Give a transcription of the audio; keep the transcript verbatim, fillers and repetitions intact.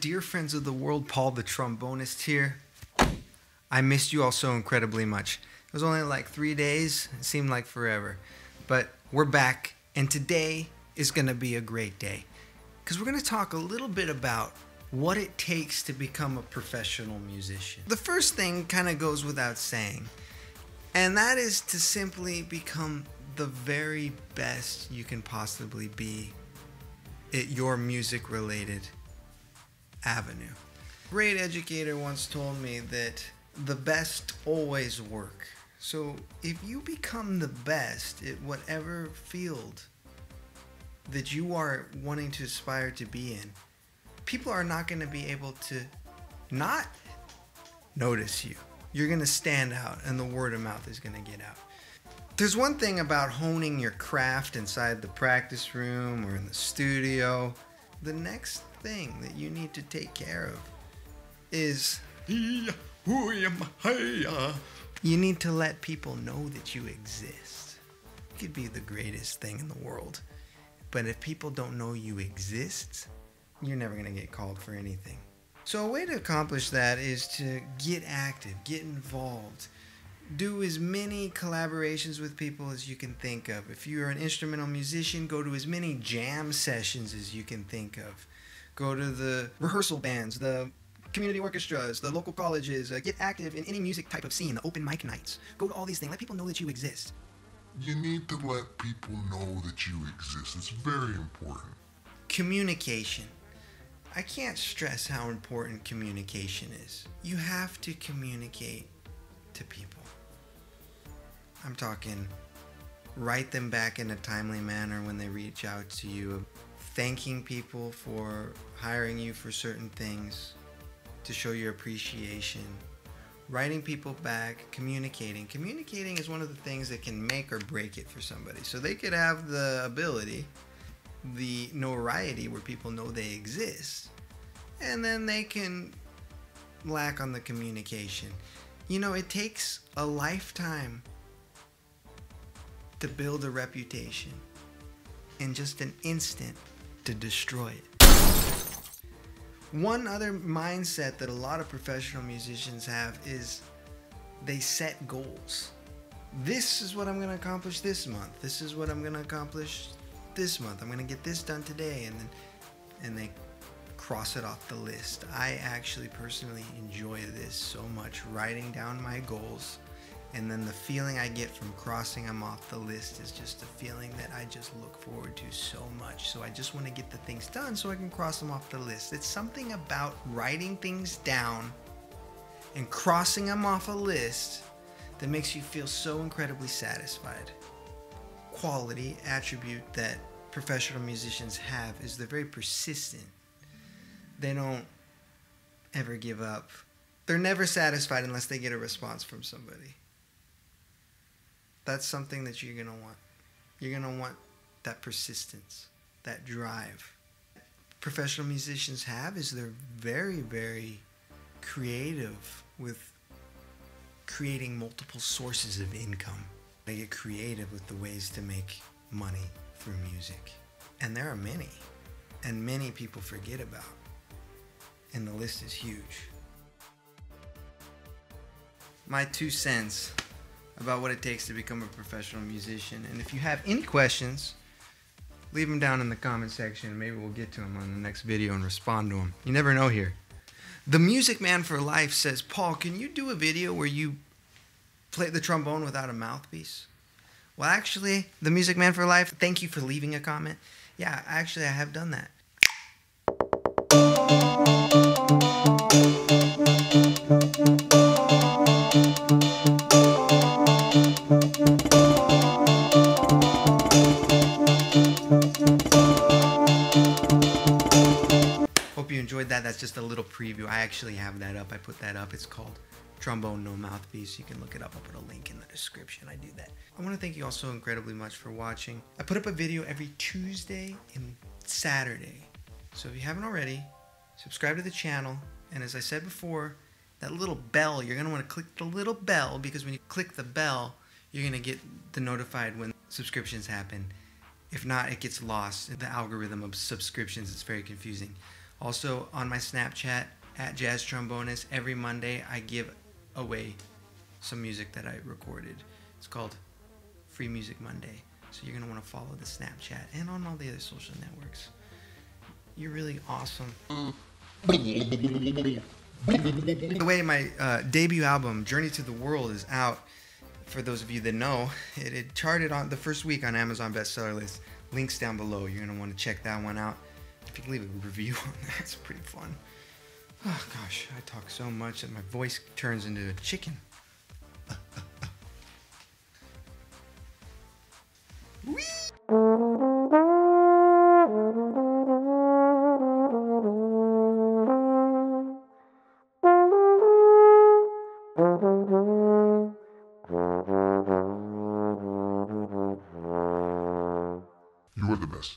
Dear friends of the world, Paul the Trombonist here. I missed you all so incredibly much. It was only like three days. It seemed like forever. But we're back, and today is going to be a great day, because we're going to talk a little bit about what it takes to become a professional musician. The first thing kind of goes without saying, and that is to simply become the very best you can possibly be at your music-related avenue. A great educator once told me that the best always work. So if you become the best at whatever field that you are wanting to aspire to be in, people are not going to be able to not notice you. You're going to stand out, and the word of mouth is going to get out. There's one thing about honing your craft inside the practice room or in the studio. The next thing that you need to take care of is you need to let people know that you exist. You could be the greatest thing in the world, but if people don't know you exist, you're never going to get called for anything. So a way to accomplish that is to get active, get involved, do as many collaborations with people as you can think of. If you're an instrumental musician, go to as many jam sessions as you can think of. Go to the rehearsal bands, the community orchestras, the local colleges. Uh, get active in any music type of scene, the open mic nights. Go to all these things. Let people know that you exist. You need to let people know that you exist. It's very important. Communication. I can't stress how important communication is. You have to communicate to people. I'm talking, write them back in a timely manner when they reach out to you, thanking people for hiring you for certain things to show your appreciation, writing people back, communicating. Communicating is one of the things that can make or break it for somebody. So they could have the ability, the notoriety where people know they exist, and then they can lack on the communication. You know, it takes a lifetime to build a reputation and just an instant to destroy it. One other mindset that a lot of professional musicians have is they set goals. This is what I'm going to accomplish this month. This is what I'm going to accomplish this month. I'm going to get this done today, and then and they cross it off the list. I actually personally enjoy this so much, writing down my goals, and then the feeling I get from crossing them off the list is just a feeling that I just look forward to so much. So I just want to get the things done so I can cross them off the list. It's something about writing things down and crossing them off a list that makes you feel so incredibly satisfied. Quality attribute that professional musicians have is they're very persistent. They don't ever give up. They're never satisfied unless they get a response from somebody. That's something that you're gonna want. You're gonna want that persistence, that drive. Professional musicians have is they're very, very creative with creating multiple sources of income. They get creative with the ways to make money through music. And there are many, and many people forget about. And the list is huge. My two cents about what it takes to become a professional musician. And if you have any questions, leave them down in the comment section. Maybe we'll get to them on the next video and respond to them. You never know here. The Music Man for Life says, Paul, can you do a video where you play the trombone without a mouthpiece? Well, actually, The Music Man for Life, thank you for leaving a comment. Yeah, actually, I have done that. Hope you enjoyed that. That's just a little preview. I actually have that up. I put that up. It's called Trombone No Mouthpiece. You can look it up. I'll put a link in the description. I do that. I want to thank you all so incredibly much for watching. I put up a video every Tuesday and Saturday. So if you haven't already, subscribe to the channel. And as I said before, that little bell, you're going to want to click the little bell, because when you click the bell, you're going to get the notified when subscriptions happen. If not, it gets lost in the algorithm of subscriptions. It's very confusing. Also on my Snapchat at Jazz Trombonist, every Monday I give away some music that I recorded. It's called Free Music Monday. So you're gonna wanna follow the Snapchat and on all the other social networks. You're really awesome. By the way, my uh, debut album, Journey to the World, is out. For those of you that know, it, it charted on the first week on Amazon bestseller list. Links down below. You're gonna wanna check that one out. If you can leave a review on that, it's pretty fun. Oh gosh, I talk so much that my voice turns into a chicken. You are the best.